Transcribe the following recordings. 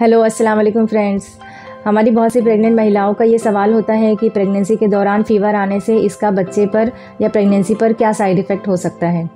Hello अस्सलाम वालेकुम friends. हमारी बहुत सी प्रेग्नेंट महिलाओं का ये सवाल होता है कि प्रेगनेंसी के दौरान फ़ीवर आने से इसका बच्चे पर या प्रेगनेंसी पर क्या साइड इफ़ेक्ट हो सकता है।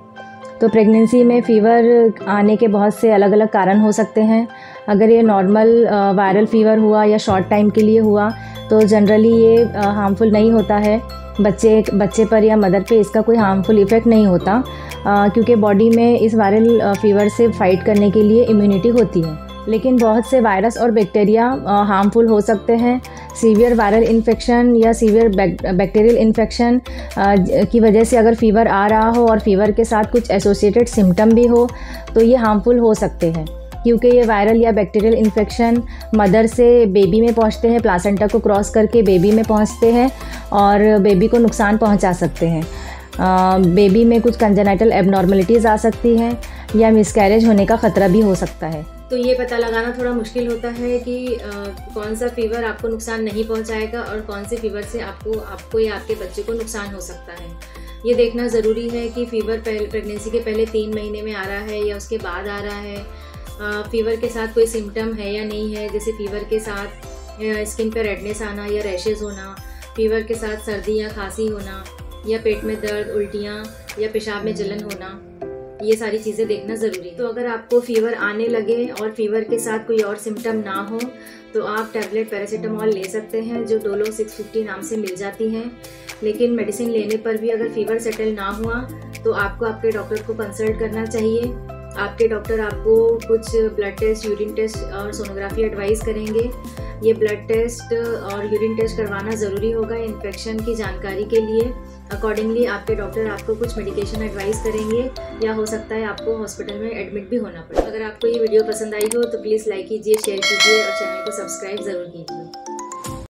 तो प्रेगनेंसी में फ़ीवर आने के बहुत से अलग अलग कारण हो सकते हैं। अगर ये नॉर्मल वायरल फ़ीवर हुआ या शॉर्ट टाइम के लिए हुआ तो जनरली ये हार्मफुल नहीं होता है, बच्चे पर या मदर पे इसका कोई हार्मफुल इफ़ेक्ट नहीं होता, क्योंकि बॉडी में इस वायरल फ़ीवर से फ़ाइट करने के लिए इम्यूनिटी होती है। लेकिन बहुत से वायरस और बैक्टीरिया हार्मफुल हो सकते हैं। सीवियर वायरल इन्फेक्शन या सीवियर बैक्टीरियल इन्फेक्शन की वजह से अगर फ़ीवर आ रहा हो और फ़ीवर के साथ कुछ एसोसिएटेड सिम्टम भी हो तो ये हार्मफुल हो सकते हैं, क्योंकि ये वायरल या बैक्टीरियल इन्फेक्शन मदर से बेबी में पहुंचते हैं, प्लासेंटा को क्रॉस करके बेबी में पहुंचते हैं और बेबी को नुकसान पहुंचा सकते हैं। बेबी में कुछ कंजेनाइटल एबनॉर्मलिटीज़ आ सकती हैं या मिसकैरेज होने का ख़तरा भी हो सकता है। तो ये पता लगाना थोड़ा मुश्किल होता है कि कौन सा फ़ीवर आपको नुकसान नहीं पहुंचाएगा और कौन से फ़ीवर से आपको या आपके बच्चे को नुकसान हो सकता है। ये देखना ज़रूरी है कि फ़ीवर प्रेगनेंसी के पहले 3 महीने में आ रहा है या उसके बाद आ रहा है। फ़ीवर के साथ कोई सिम्टम है या नहीं है, जैसे फ़ीवर के साथ स्किन पर रेडनेस आना या रैशेज़ होना, फ़ीवर के साथ सर्दी या खांसी होना या पेट में दर्द, उल्टियाँ या पेशाब में जलन होना, ये सारी चीज़ें देखना ज़रूरी है। तो अगर आपको फ़ीवर आने लगे और फ़ीवर के साथ कोई और सिम्टम ना हो तो आप टैबलेट पैरासीटामॉल ले सकते हैं जो डोलो 650 नाम से मिल जाती हैं। लेकिन मेडिसिन लेने पर भी अगर फ़ीवर सेटल ना हुआ तो आपको आपके डॉक्टर को कंसल्ट करना चाहिए। आपके डॉक्टर आपको कुछ ब्लड टेस्ट, यूरिन टेस्ट और सोनोग्राफी एडवाइस करेंगे। ये ब्लड टेस्ट और यूरिन टेस्ट करवाना ज़रूरी होगा इन्फेक्शन की जानकारी के लिए। अकॉर्डिंगली आपके डॉक्टर आपको कुछ मेडिकेशन एडवाइस करेंगे या हो सकता है आपको हॉस्पिटल में एडमिट भी होना पड़े। अगर आपको ये वीडियो पसंद आई हो तो प्लीज़ लाइक कीजिए, शेयर कीजिए और चैनल को सब्सक्राइब ज़रूर कीजिए।